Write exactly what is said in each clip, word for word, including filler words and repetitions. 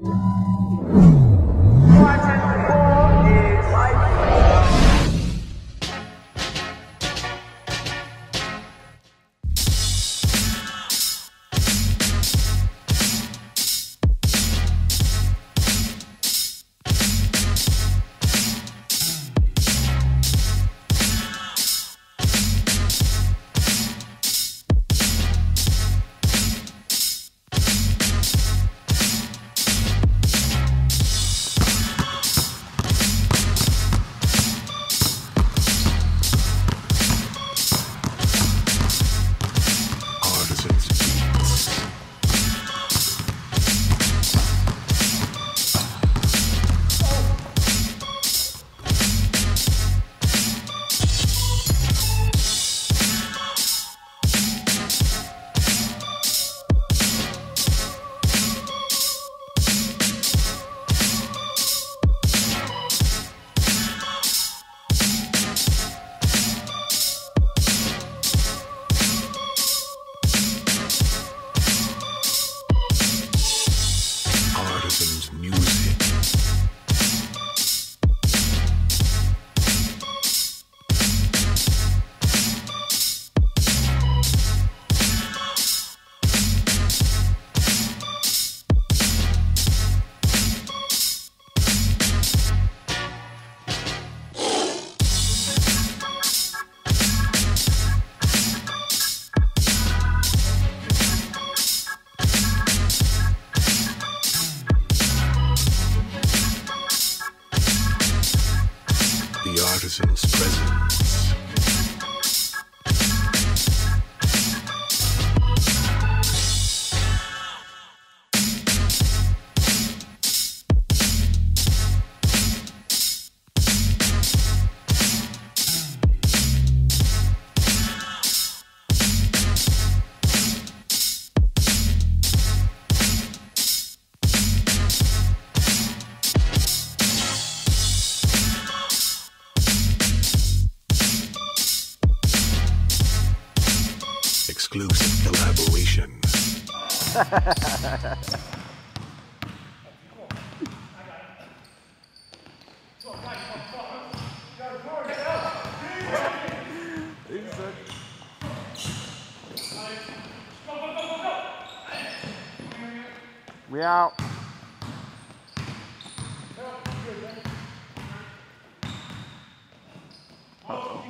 Artisan's presence. Exclusive collaboration. We out. Oh.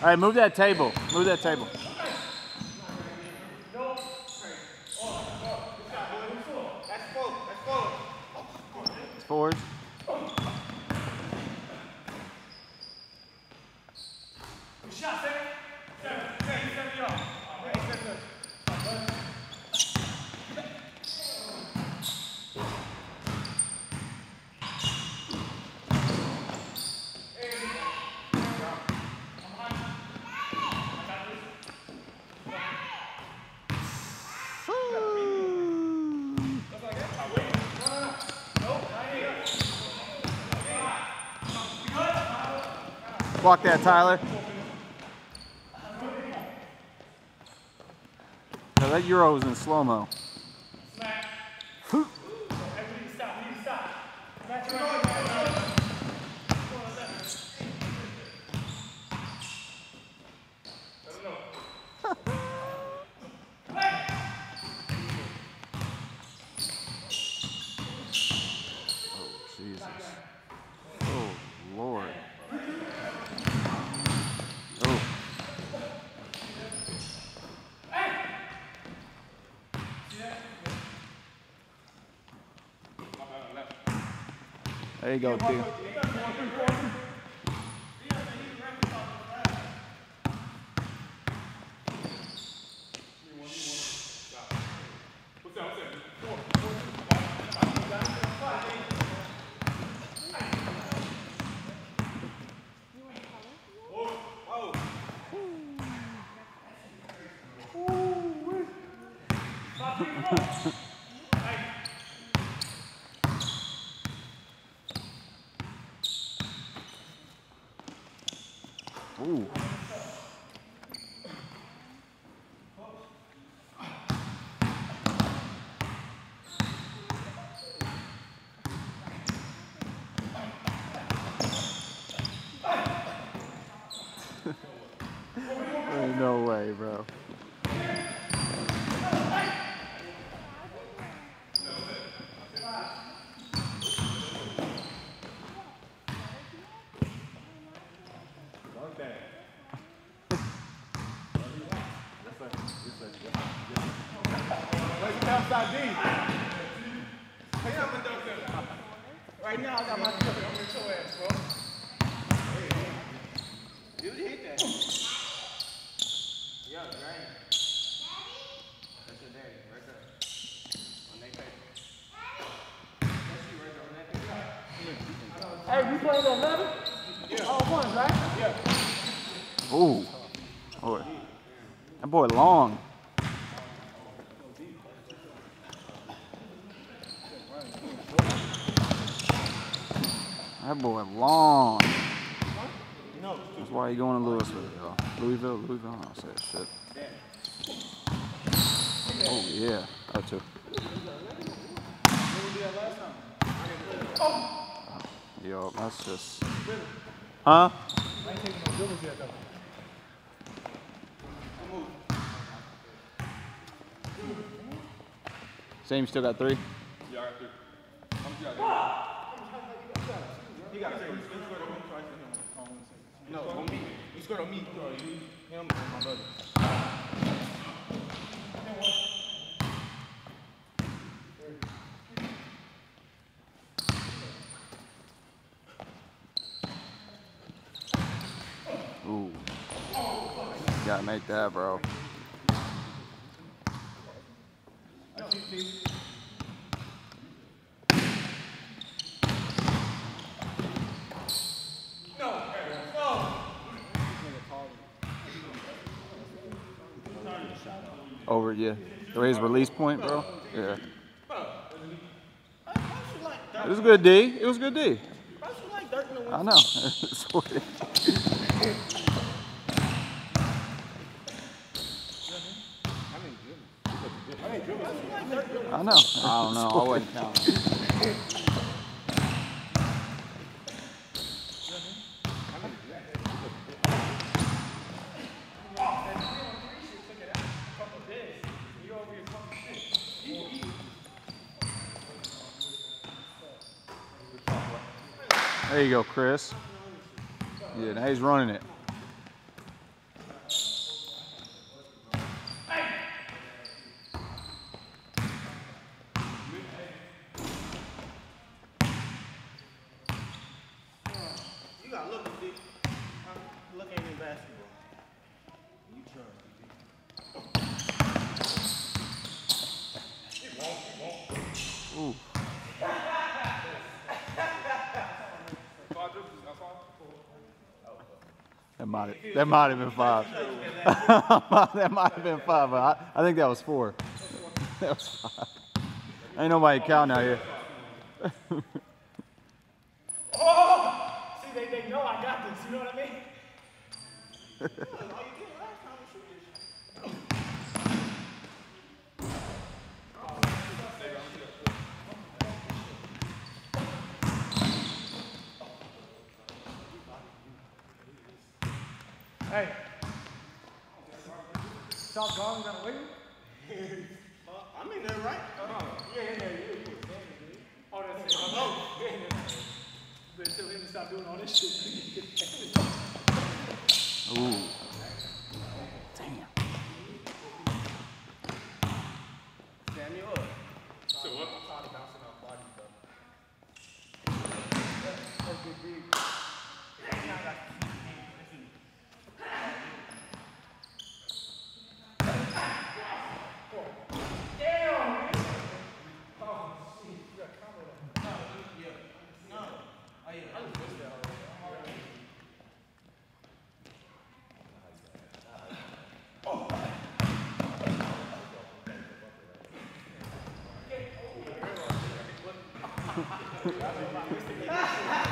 All right, move that table. Move that table. It's forward. Block that, Tyler. Now that Euro was in slow-mo. There you go, dude. Shh. way, bro. Right now, I got my cover. I'm with your ass, bro. You hit that. Yo, right? That's your daddy, right there. On that paper. That's you right there on that paper. Hey, we playing on level? Yeah. All ones, right? Yeah. Ooh. Boy. That boy long. That boy long. That's why he going to Louisville, y'all. Louisville, Louisville. I said shit. Oh yeah, that too. Oh. Yo, that's just. Huh? Same, you still got three? Yeah, I got three. You got to say, you scored on me twice on him. No, on me. You scored on me, bro. You, him, and my brother. Ooh. You got to make that, bro. Over, yeah. His release point, bro. Yeah. It was a good D. It was a good D. I know. I know. I don't know. I wouldn't count. There you go, Chris. Yeah, now he's running it. You gotta look at this. I'm looking at basketball. You trying to be. That might have, that might have been five. That might have been five, but I, I think that was four. That was five. Ain't nobody counting out here. Oh! See, they, they know I got this, you know what I mean? Hey, stop going down the wing. I'm in there, right? Oh, yeah, yeah, yeah. Oh, that's it. Oh, yeah, yeah. Tell him to stop doing all this shit. Ooh. Damn. Damn you up. So what? I'm tired of bouncing off bodies, though. That's a good big. Ha ha ha!